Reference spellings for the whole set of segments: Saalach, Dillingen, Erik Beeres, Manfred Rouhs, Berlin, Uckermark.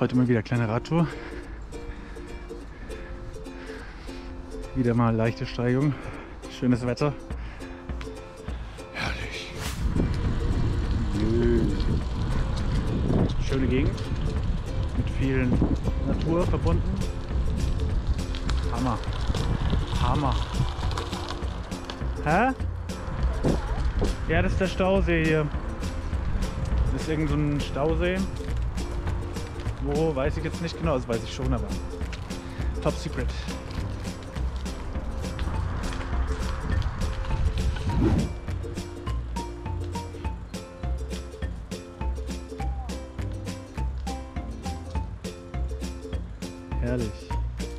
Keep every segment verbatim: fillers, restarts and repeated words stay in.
Heute mal wieder kleine Radtour. Wieder mal leichte Steigung. Schönes Wetter. Herrlich. Schöne Gegend. Mit vielen Natur verbunden. Hammer. Hammer. Hä? Ja, das ist der Stausee hier. Das ist irgend so ein Stausee. Wo, weiß ich jetzt nicht genau. Das weiß ich schon, aber top secret. Herrlich.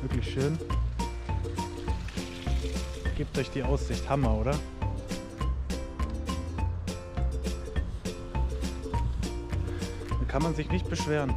Wirklich schön. Gebt euch die Aussicht. Hammer, oder? Da kann man sich nicht beschweren.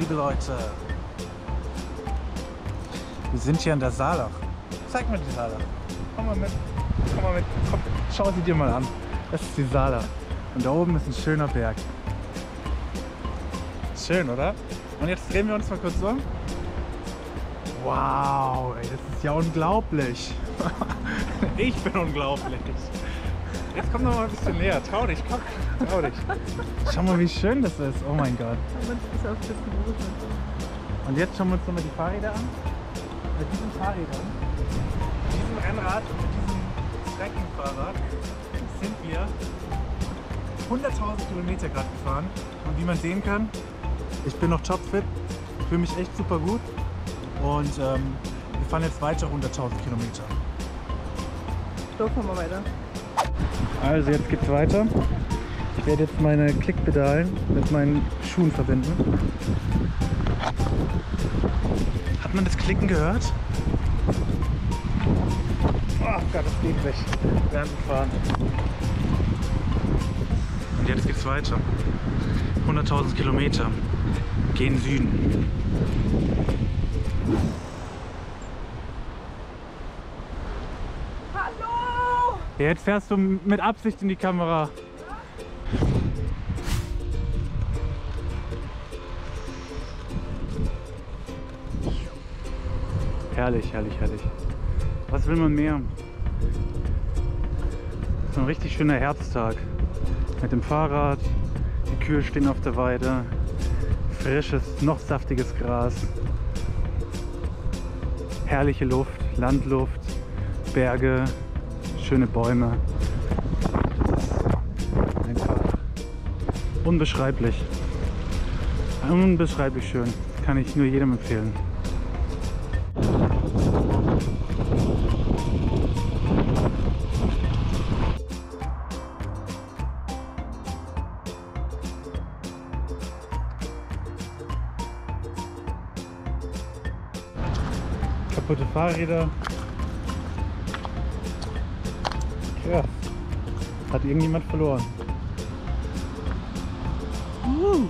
Liebe Leute, wir sind hier an der Saalach. Zeig mir die Saalach. Komm mal mit. Komm mal mit. Komm, schau sie dir mal an. Das ist die Saalach. Und da oben ist ein schöner Berg. Schön, oder? Und jetzt drehen wir uns mal kurz um. Wow, ey, das ist ja unglaublich. Ich bin unglaublich. Jetzt komm doch mal ein bisschen näher. Trau dich, komm. Trau dich. Schau mal, wie schön das ist. Oh mein Gott. Und jetzt schauen wir uns nochmal die Fahrräder an. Mit diesen Fahrrädern, mit diesem Rennrad und mit diesem Trekkingfahrrad sind wir hunderttausend Kilometer gerade gefahren. Und wie man sehen kann, ich bin noch topfit. Ich fühle mich echt super gut. Und ähm, wir fahren jetzt weiter hunderttausend Kilometer. So, fahren wir weiter. Also jetzt geht's weiter. Ich werde jetzt meine Klickpedalen mit meinen Schuhen verbinden. Hat man das Klicken gehört? Oh Gott, das geht weg. Während wir fahren. Und jetzt geht's weiter. hunderttausend Kilometer. Gehen Süden. Jetzt fährst du mit Absicht in die Kamera. Herrlich, herrlich, herrlich. Was will man mehr? So ein richtig schöner Herbsttag. Mit dem Fahrrad, die Kühe stehen auf der Weide, frisches, noch saftiges Gras, herrliche Luft, Landluft, Berge. Schöne Bäume. Das ist einfach unbeschreiblich. Unbeschreiblich schön. Kann ich nur jedem empfehlen. Kaputte Fahrräder. Ja, hat irgendjemand verloren. Uh.